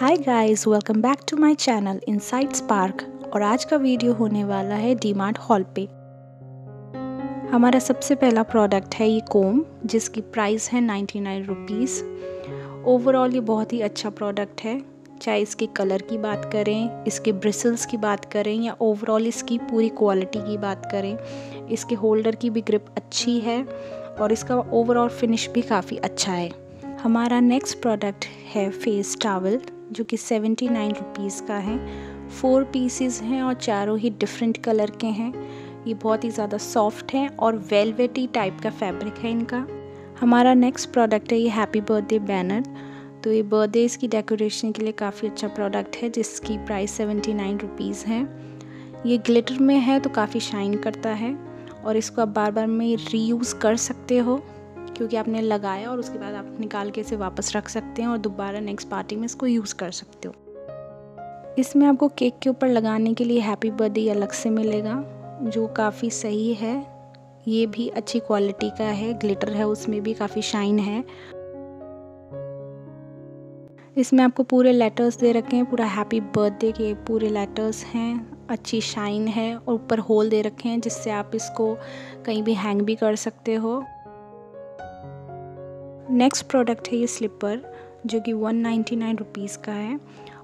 Hi guys, welcome back to my channel Insights Spark. और आज का वीडियो होने वाला है डीमार्ट हॉल पे। हमारा सबसे पहला प्रोडक्ट है ये कोम, जिसकी प्राइस है 99 रुपीस। ओवरऑल ये बहुत ही अच्छा प्रोडक्ट है, चाहे इसके कलर की बात करें, इसके ब्रिसल्स की बात करें, या ओवरऑल इसकी पूरी क्वालिटी की बात करें। इसके होल्डर की भी ग्रिप अच्छी है और इसका ओवरऑल फिनिश भी काफ़ी अच्छा है। हमारा नेक्स्ट प्रोडक्ट है फेस टॉवल, जो कि 79 रुपीज़ का है। 4 पीसेस हैं और चारों ही डिफरेंट कलर के हैं। ये बहुत ही ज़्यादा सॉफ्ट हैं और वेलवेटी टाइप का फैब्रिक है इनका। हमारा नेक्स्ट प्रोडक्ट है ये हैप्पी बर्थडे बैनर। तो ये बर्थडे की डेकोरेशन के लिए काफ़ी अच्छा प्रोडक्ट है, जिसकी प्राइस 79 रुपीज़ है। ये ग्लिटर में है तो काफ़ी शाइन करता है और इसको आप बार बार में रीयूज़ कर सकते हो, क्योंकि आपने लगाया और उसके बाद आप निकाल के इसे वापस रख सकते हैं और दोबारा नेक्स्ट पार्टी में इसको यूज़ कर सकते हो। इसमें आपको केक के ऊपर लगाने के लिए हैप्पी बर्थडे अलग से मिलेगा, जो काफ़ी सही है। ये भी अच्छी क्वालिटी का है, ग्लिटर है, उसमें भी काफ़ी शाइन है। इसमें आपको पूरे लेटर्स दे रखे हैं, पूरा हैप्पी बर्थडे के पूरे लेटर्स हैं, अच्छी शाइन है और ऊपर होल दे रखे हैं, जिससे आप इसको कहीं भी हैंग भी कर सकते हो। नेक्स्ट प्रोडक्ट है ये स्लिपर, जो कि 199 रुपीज़ का है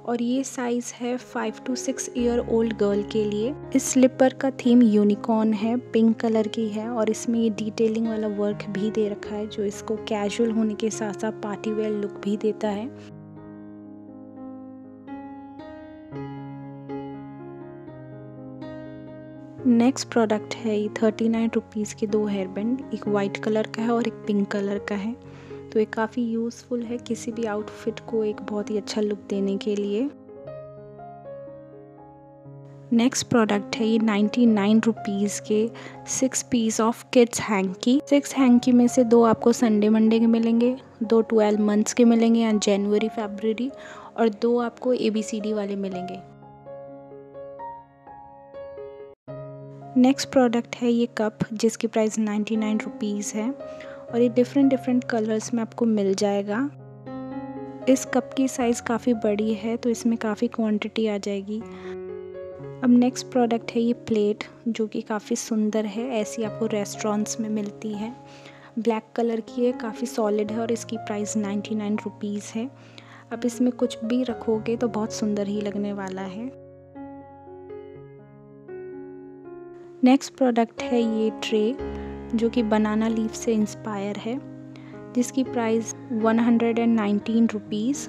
और ये साइज़ है 5 to 6 ईयर ओल्ड गर्ल के लिए। इस स्लिपर का थीम यूनिकॉर्न है, पिंक कलर की है और इसमें ये डिटेलिंग वाला वर्क भी दे रखा है, जो इसको कैजुअल होने के साथ साथ पार्टी वेयर लुक भी देता है। नेक्स्ट प्रोडक्ट है ये 39 रुपीज़ के 2 हेयर बैंड, एक वाइट कलर का है और एक पिंक कलर का है। तो ये काफ़ी यूज़फुल है किसी भी आउटफिट को एक बहुत ही अच्छा लुक देने के लिए। नेक्स्ट प्रोडक्ट है ये 99 रुपीज़ के 6 piece of kids hanky. 6 hanky में से 2 आपको संडे मंडे के मिलेंगे, 2 12 मंथ्स के मिलेंगे या जनवरी फरवरी, और 2 आपको ABCD वाले मिलेंगे। नेक्स्ट प्रोडक्ट है ये कप, जिसकी प्राइस 99 रुपीज़ है और ये डिफरेंट कलर्स में आपको मिल जाएगा। इस कप की साइज़ काफ़ी बड़ी है तो इसमें काफ़ी क्वांटिटी आ जाएगी। अब नेक्स्ट प्रोडक्ट है ये प्लेट, जो कि काफ़ी सुंदर है, ऐसी आपको रेस्टोरेंट्स में मिलती है। ब्लैक कलर की है, काफ़ी सॉलिड है और इसकी प्राइस 99 रुपीज़ है। अब इसमें कुछ भी रखोगे तो बहुत सुंदर ही लगने वाला है। नेक्स्ट प्रोडक्ट है ये ट्रे, जो कि बनाना लीफ से इंस्पायर है, जिसकी प्राइस 119 रुपीज़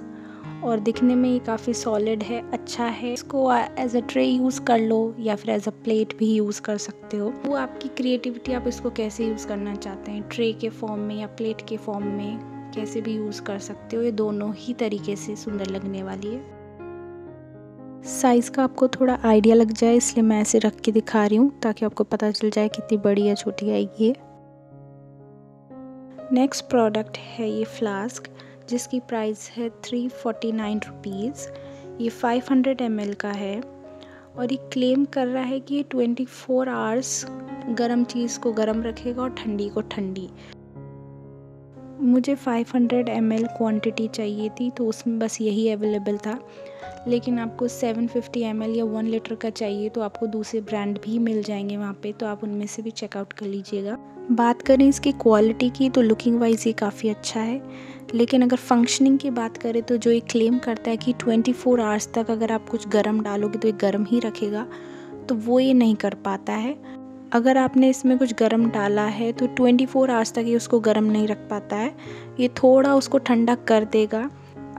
और दिखने में ये काफ़ी सॉलिड है, अच्छा है। इसको एज अ ट्रे यूज़ कर लो या फिर एज अ प्लेट भी यूज़ कर सकते हो। वो आपकी क्रिएटिविटी, आप इसको कैसे यूज़ करना चाहते हैं, ट्रे के फॉर्म में या प्लेट के फॉर्म में, कैसे भी यूज़ कर सकते हो। ये दोनों ही तरीके से सुंदर लगने वाली है। साइज़ का आपको थोड़ा आइडिया लग जाए, इसलिए मैं ऐसे रख के दिखा रही हूँ ताकि आपको पता चल जाए कितनी बड़ी या छोटी आएगी ये। नेक्स्ट प्रोडक्ट है ये फ्लास्क, जिसकी प्राइस है 349 रुपीज़। ये 500 ml का है और ये क्लेम कर रहा है कि ये 24 आवर्स गर्म चीज़ को गर्म रखेगा और ठंडी को ठंडी। मुझे 500 ml क्वांटिटी चाहिए थी तो उसमें बस यही अवेलेबल था, लेकिन आपको 750 ml या 1 लीटर का चाहिए तो आपको दूसरे ब्रांड भी मिल जाएंगे वहाँ पे, तो आप उनमें से भी चेकआउट कर लीजिएगा। बात करें इसकी क्वालिटी की तो लुकिंग वाइज ये काफ़ी अच्छा है, लेकिन अगर फंक्शनिंग की बात करें तो जो ये क्लेम करता है कि 24 आवर्स तक अगर आप कुछ गर्म डालोगे तो ये गर्म ही रखेगा, तो वो ये नहीं कर पाता है। अगर आपने इसमें कुछ गर्म डाला है तो 24 आवर्स तक ये उसको गर्म नहीं रख पाता है, ये थोड़ा उसको ठंडा कर देगा।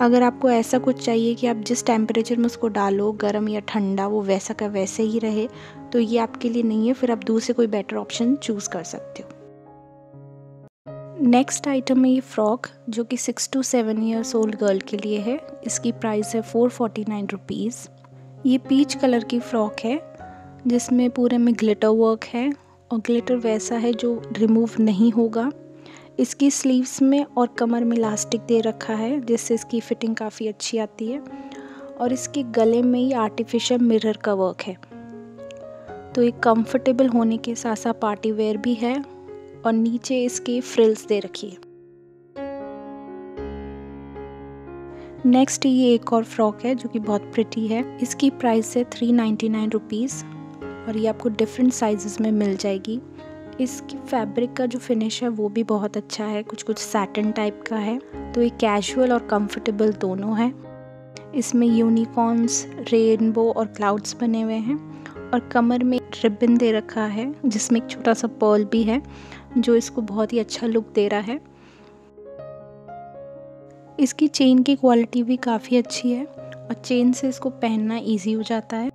अगर आपको ऐसा कुछ चाहिए कि आप जिस टेम्परेचर में उसको डालो, गर्म या ठंडा, वो वैसा का वैसे ही रहे, तो ये आपके लिए नहीं है, फिर आप दूसरे कोई बेटर ऑप्शन चूज़ कर सकते हो। नेक्स्ट आइटम है ये फ्रॉक, जो कि 6 to 7 ईयर्स ओल्ड गर्ल के लिए है। इसकी प्राइस है 449 रुपीज़। ये पीच कलर की फ़्रॉक है, जिसमें पूरे में ग्लिटर वर्क है और ग्लिटर वैसा है जो रिमूव नहीं होगा। इसकी स्लीव्स में और कमर में इलास्टिक दे रखा है, जिससे इसकी फिटिंग काफ़ी अच्छी आती है, और इसके गले में ही आर्टिफिशियल मिरर का वर्क है। तो ये कंफर्टेबल होने के साथ साथ पार्टी वेयर भी है और नीचे इसके फ्रिल्स दे रखी है। नेक्स्ट ये एक और फ्रॉक है जो कि बहुत प्रिटी है। इसकी प्राइस है 399 रुपीज़ और ये आपको डिफरेंट साइजेस में मिल जाएगी। इसकी फैब्रिक का जो फिनिश है वो भी बहुत अच्छा है, कुछ कुछ सैटिन टाइप का है। तो ये कैजुअल और कंफर्टेबल दोनों है। इसमें यूनिकॉर्न्स, रेनबो और क्लाउड्स बने हुए हैं और कमर में रिबन दे रखा है जिसमें एक छोटा सा पर्ल भी है जो इसको बहुत ही अच्छा लुक दे रहा है। इसकी चेन की क्वालिटी भी काफ़ी अच्छी है और चेन से इसको पहनना इजी हो जाता है।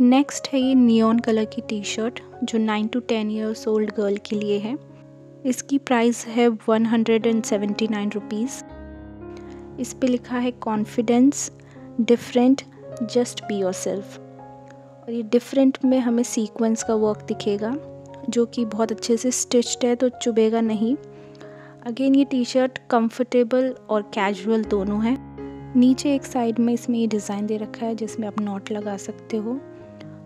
नेक्स्ट है ये नियॉन कलर की टी शर्ट जो 9 to 10 ईयर्स ओल्ड गर्ल के लिए है। इसकी प्राइस है 179 रुपीज़। इस पे लिखा है confidence different just be yourself और ये डिफरेंट में हमें सीक्वेंस का वर्क दिखेगा जो कि बहुत अच्छे से स्टिच्ड है तो चुभेगा नहीं। अगेन ये टी शर्ट कंफर्टेबल और कैजुअल दोनों है। नीचे एक साइड में इसमें ये डिज़ाइन दे रखा है जिसमें आप नॉट लगा सकते हो।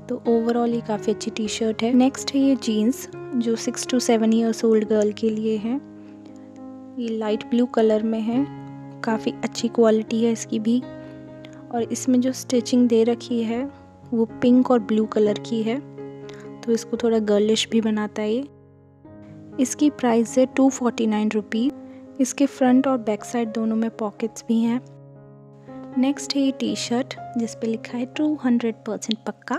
तो ओवरऑल ये काफ़ी अच्छी टी शर्ट है। नेक्स्ट है ये जीन्स जो 6 to 7 ईयर्स ओल्ड गर्ल के लिए है। ये लाइट ब्लू कलर में है, काफ़ी अच्छी क्वालिटी है इसकी भी और इसमें जो स्टिचिंग दे रखी है वो पिंक और ब्लू कलर की है तो इसको थोड़ा गर्लिश भी बनाता है ये। इसकी प्राइस है 249 रुपी। इसके फ्रंट और बैक साइड दोनों में पॉकेट्स भी हैं। नेक्स्ट है ये टी शर्ट जिस पे लिखा है 200% पक्का।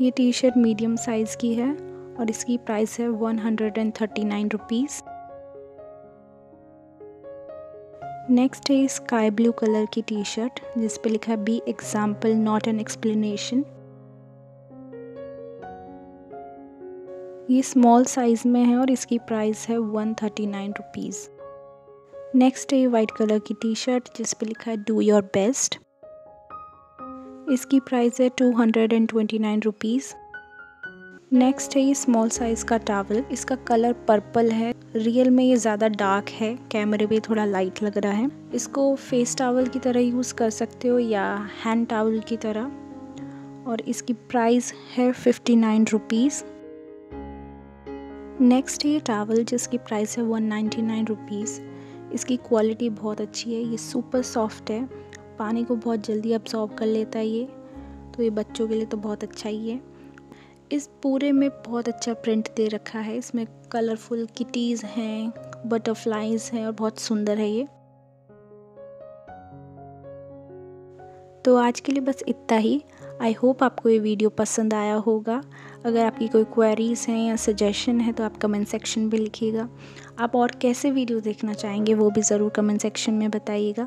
ये टी शर्ट मीडियम साइज़ की है और इसकी प्राइस है 139 रुपीज़। नेक्स्ट है स्काई ब्लू कलर की टी शर्ट जिस पे लिखा है be example not an explanation. ये स्मॉल साइज़ में है और इसकी प्राइस है 139 रुपीज़। नेक्स्ट है ये वाइट कलर की टी शर्ट जिस पे लिखा है डू योर बेस्ट। इसकी प्राइस है 229 रुपीज़। नेक्स्ट है ये स्मॉल साइज़ का टॉवल। इसका कलर पर्पल है, रियल में ये ज़्यादा डार्क है, कैमरे पे थोड़ा लाइट लग रहा है। इसको फेस टॉवल की तरह यूज़ कर सकते हो या हैंड टॉवल की तरह और इसकी प्राइस है 59 रुपीज़। नेक्स्ट है ये टॉवल जिसकी प्राइस है 199 रुपीज़। इसकी क्वालिटी बहुत अच्छी है, ये सुपर सॉफ्ट है, पानी को बहुत जल्दी अब्सॉर्ब कर लेता है ये, तो ये बच्चों के लिए तो बहुत अच्छा ही है। इस पूरे में बहुत अच्छा प्रिंट दे रखा है, इसमें कलरफुल किटीज़ हैं, बटरफ्लाइज हैं और बहुत सुंदर है ये। तो आज के लिए बस इतना ही। आई होप आपको ये वीडियो पसंद आया होगा। अगर आपकी कोई क्वेरीज़ हैं या सजेशन है तो आप कमेंट सेक्शन में लिखिएगा। आप और कैसे वीडियो देखना चाहेंगे वो भी ज़रूर कमेंट सेक्शन में बताइएगा।